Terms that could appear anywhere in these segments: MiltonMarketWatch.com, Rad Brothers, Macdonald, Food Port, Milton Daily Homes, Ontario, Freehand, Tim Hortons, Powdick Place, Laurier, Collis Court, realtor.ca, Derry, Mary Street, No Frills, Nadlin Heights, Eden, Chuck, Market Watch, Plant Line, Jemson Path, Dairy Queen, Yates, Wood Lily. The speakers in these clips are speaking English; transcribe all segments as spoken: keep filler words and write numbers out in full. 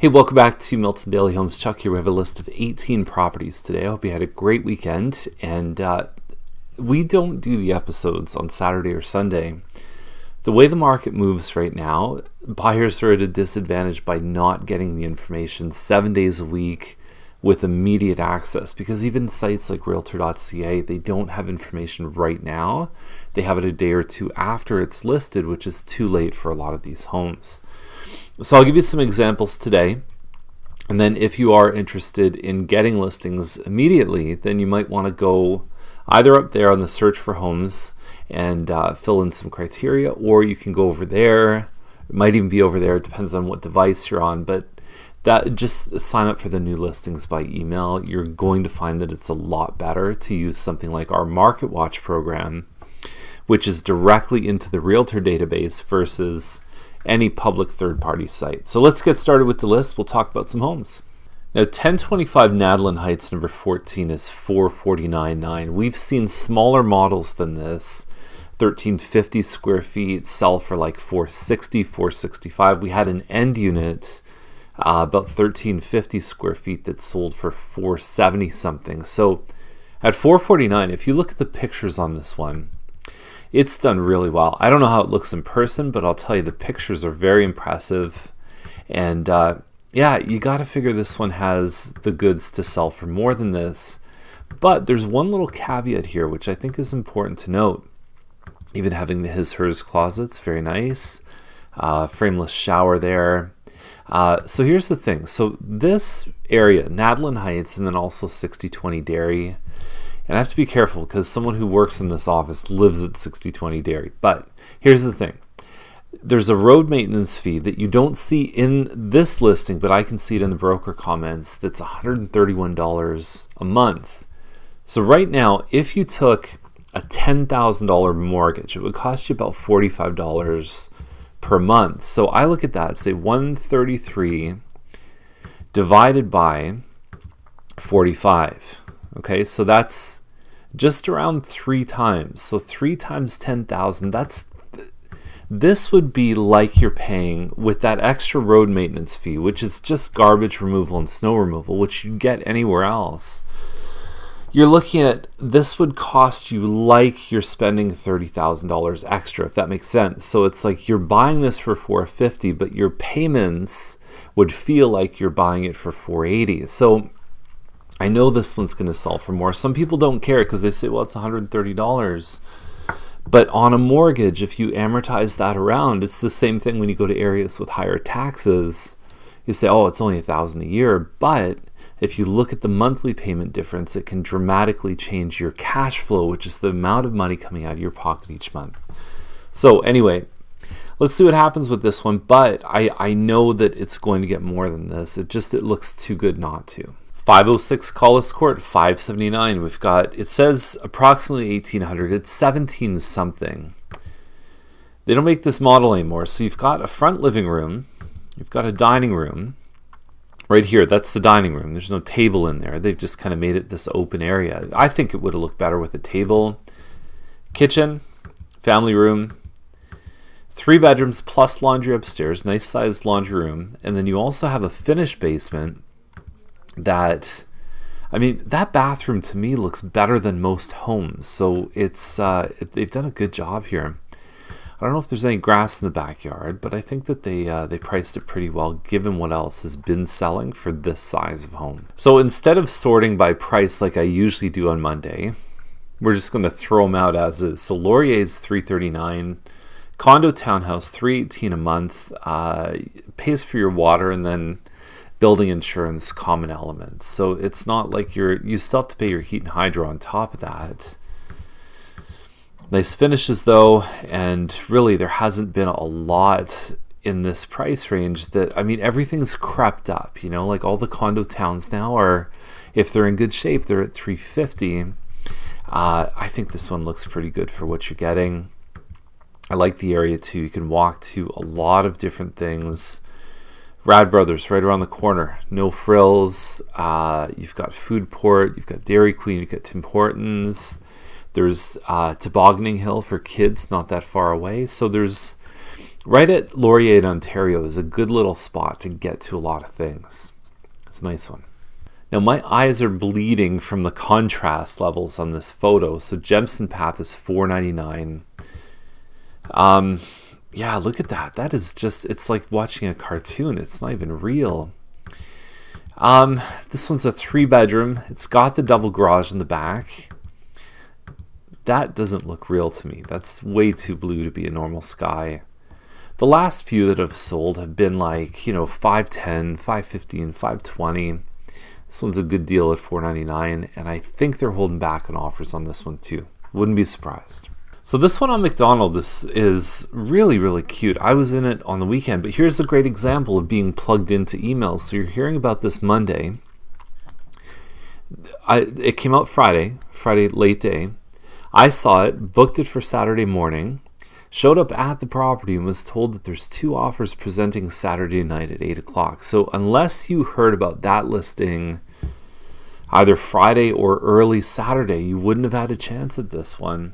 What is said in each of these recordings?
Hey, welcome back to Milton Daily Homes. Chuck here. We have a list of eighteen properties today. I hope you had a great weekend. And uh, we don't do the episodes on Saturday or Sunday. The way the market moves right now, buyers are at a disadvantage by not getting the information seven days a week with immediate access, because even sites like realtor dot c a, they don't have information right now. They have it a day or two after it's listed, which is too late for a lot of these homes. So I'll give you some examples today, and then if you are interested in getting listings immediately, then you might want to go either up there on the search for homes and uh, fill in some criteria, or you can go over there. It might even be over there. It depends on what device you're on, but that just sign up for the new listings by email. You're going to find that it's a lot better to use something like our Market Watch program, which is directly into the realtor database versus any public third-party site. So let's get started with the list. We'll talk about some homes. Now, ten twenty-five Nadlin Heights, number fourteen, is four forty-nine nine. We've seen smaller models than this, thirteen fifty square feet, sell for like four sixty, four sixty-five. We had an end unit, uh, about thirteen fifty square feet, that sold for four seventy something. So at four forty-nine, if you look at the pictures on this one, it's done really well. I don't know how it looks in person, but I'll tell you the pictures are very impressive. And uh, yeah, you got to figure this one has the goods to sell for more than this. But there's one little caveat here, which I think is important to note. Even having the his, hers closets, very nice. Uh, frameless shower there. Uh, so here's the thing. So this area, Nadlin Heights, and then also sixty twenty Derry. And I have to be careful because someone who works in this office lives at sixty twenty Derry. But here's the thing. There's a road maintenance fee that you don't see in this listing, but I can see it in the broker comments, that's one hundred thirty-one dollars a month. So right now, if you took a ten thousand dollar mortgage, it would cost you about forty-five dollars per month. So I look at that, say one thirty-three divided by forty-five. Okay, so that's just around three times. So three times ten thousand, that's, th this would be like you're paying with that extra road maintenance fee, which is just garbage removal and snow removal, which you get anywhere else. You're looking at, this would cost you like you're spending thirty thousand dollars extra, if that makes sense. So it's like you're buying this for four fifty, but your payments would feel like you're buying it for four eighty. So I know this one's going to sell for more. Some people don't care because they say, well, it's one hundred thirty dollars. But on a mortgage, if you amortize that around, it's the same thing when you go to areas with higher taxes. You say, oh, it's only one thousand dollars a year. But if you look at the monthly payment difference, it can dramatically change your cash flow, which is the amount of money coming out of your pocket each month. So anyway, let's see what happens with this one. But I, I know that it's going to get more than this. It just, it looks too good not to. five oh six Collis Court, five seventy-nine. We've got, it says approximately eighteen hundred. It's seventeen something. They don't make this model anymore. So you've got a front living room. You've got a dining room right here. That's the dining room. There's no table in there. They've just kind of made it this open area. I think it would have looked better with a table. Kitchen, family room, three bedrooms plus laundry upstairs. Nice sized laundry room. And then you also have a finished basement. That, I mean, that bathroom to me looks better than most homes. So it's, uh, it, they've done a good job here. I don't know if there's any grass in the backyard, but I think that they, uh, they priced it pretty well given what else has been selling for this size of home. So instead of sorting by price like I usually do on Monday, we're just going to throw them out as is. So Laurier's three thirty-nine, condo townhouse three eighteen a month, uh, pays for your water and then building insurance, common elements. So it's not like you're, you still have to pay your heat and hydro on top of that. Nice finishes though, and really there hasn't been a lot in this price range that, I mean, everything's crept up, you know, like all the condo towns now are, if they're in good shape, they're at three fifty. Uh, I think this one looks pretty good for what you're getting. I like the area too. You can walk to a lot of different things. Rad Brothers right around the corner, No Frills, uh, you've got Food Port, you've got Dairy Queen, you've got Tim Hortons, there's uh, Tobogganing Hill for kids not that far away. So there's Right at Laurier in Ontario is a good little spot to get to a lot of things. It's a nice one. Now my eyes are bleeding from the contrast levels on this photo. So Jemson Path is four ninety-nine. Um, yeah, look at that. That is just, it's like watching a cartoon. It's not even real. Um, this one's a three bedroom. It's got the double garage in the back. That doesn't look real to me. That's way too blue to be a normal sky. The last few that have sold have been like, you know, five ten, five fifteen, five twenty. This one's a good deal at four ninety-nine, and I think they're holding back on offers on this one too. Wouldn't be surprised. So this one on Macdonald is, is really, really cute. I was in it on the weekend, but here's a great example of being plugged into emails. So you're hearing about this Monday. I, it came out Friday, Friday late day. I saw it, booked it for Saturday morning, showed up at the property and was told that there's two offers presenting Saturday night at eight o'clock. So unless you heard about that listing either Friday or early Saturday, you wouldn't have had a chance at this one.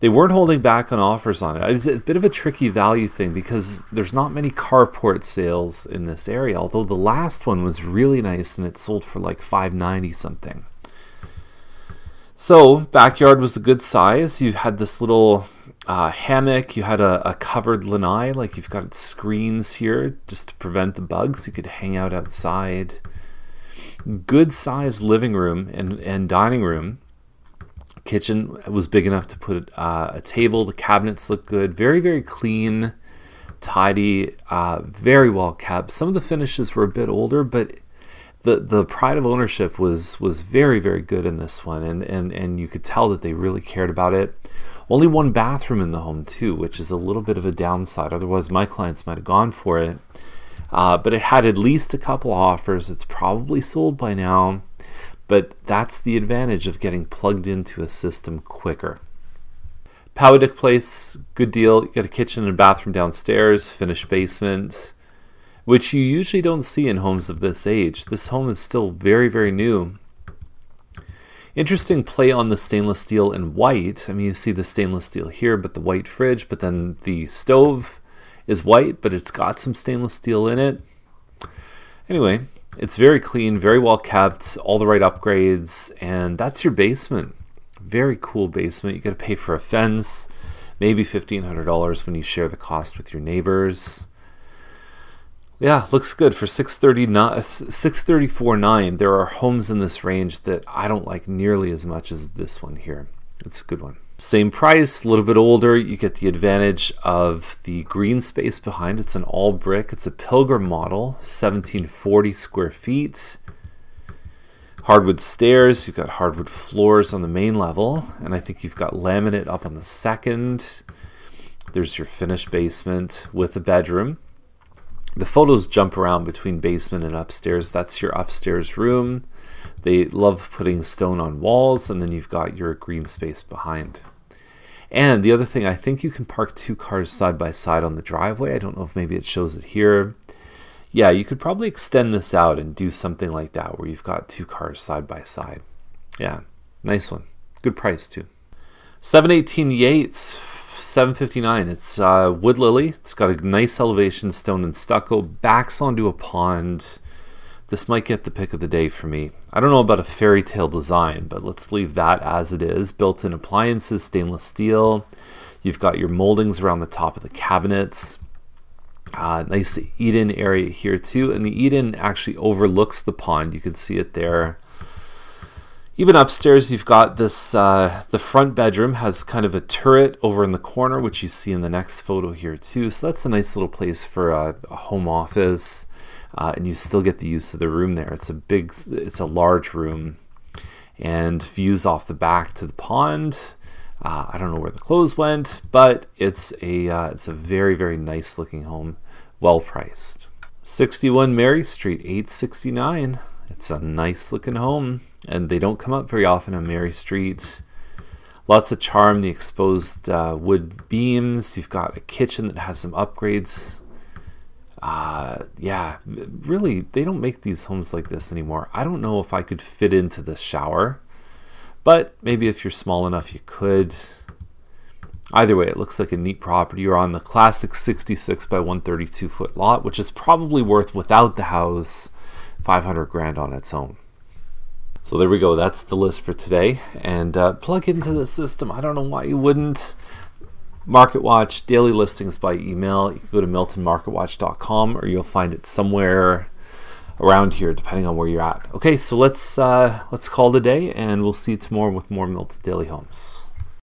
They weren't holding back on offers on it. It's a bit of a tricky value thing because there's not many carport sales in this area, although the last one was really nice and it sold for like five ninety something. So backyard was the good size. You had this little uh, hammock. You had a, a covered lanai, like you've got screens here just to prevent the bugs. You could hang out outside. Good sized living room and, and dining room. Kitchen was big enough to put uh, a table. The cabinets look good. Very, very clean, tidy, uh, very well kept. Some of the finishes were a bit older, but The, the pride of ownership was was very, very good in this one, and, and, and you could tell that they really cared about it. Only one bathroom in the home too, which is a little bit of a downside. Otherwise, my clients might have gone for it. Uh, but it had at least a couple offers. It's probably sold by now, but that's the advantage of getting plugged into a system quicker. Powdick Place, good deal. You got a kitchen and a bathroom downstairs, finished basement, which you usually don't see in homes of this age. This home is still very, very new. Interesting play on the stainless steel and white. I mean, you see the stainless steel here, but the white fridge, but then the stove is white, but it's got some stainless steel in it. Anyway, it's very clean, very well kept, all the right upgrades, and that's your basement. Very cool basement. You gotta pay for a fence, maybe fifteen hundred dollars when you share the cost with your neighbors. Yeah, looks good for six thirty-four nine. There are homes in this range that I don't like nearly as much as this one here. It's a good one. Same price, a little bit older. You get the advantage of the green space behind. It's an all brick. It's a Pilgrim model, seventeen forty square feet. Hardwood stairs. You've got hardwood floors on the main level, and I think you've got laminate up on the second. There's your finished basement with a bedroom. The photos jump around between basement and upstairs. That's your upstairs room. They love putting stone on walls, and then you've got your green space behind. And the other thing, I think you can park two cars side by side on the driveway. I don't know if maybe it shows it here. Yeah, you could probably extend this out and do something like that where you've got two cars side by side. Yeah, nice one. Good price too. seven eighteen Yates. seven fifty-nine. It's uh, Wood Lily. It's got a nice elevation, stone and stucco, backs onto a pond. This might get the pick of the day for me. I don't know about a fairy tale design, but let's leave that as it is. Built-in appliances, stainless steel. You've got your moldings around the top of the cabinets. Uh, nice Eden area here too, and the Eden actually overlooks the pond. You can see it there. Even upstairs, you've got this, uh, the front bedroom has kind of a turret over in the corner, which you see in the next photo here too. So that's a nice little place for a, a home office, uh, and you still get the use of the room there. It's a big, it's a large room, and views off the back to the pond. Uh, I don't know where the clothes went, but it's a, uh, it's a very, very nice looking home, well priced. sixty-one Mary Street, eight sixty-nine. It's a nice looking home, and they don't come up very often on Mary Street. Lots of charm, the exposed uh, wood beams. You've got a kitchen that has some upgrades. Uh, yeah, really, they don't make these homes like this anymore. I don't know if I could fit into this shower, but maybe if you're small enough, you could. Either way, it looks like a neat property. You're on the classic sixty-six by one thirty-two foot lot, which is probably worth, without the house, five hundred grand on its own. So there we go. That's the list for today. And uh, plug into the system. I don't know why you wouldn't. Market Watch, daily listings by email. You can go to Milton Market Watch dot com, or you'll find it somewhere around here, depending on where you're at. Okay, so let's uh, let's call it a day, and we'll see you tomorrow with more Milton Daily Homes.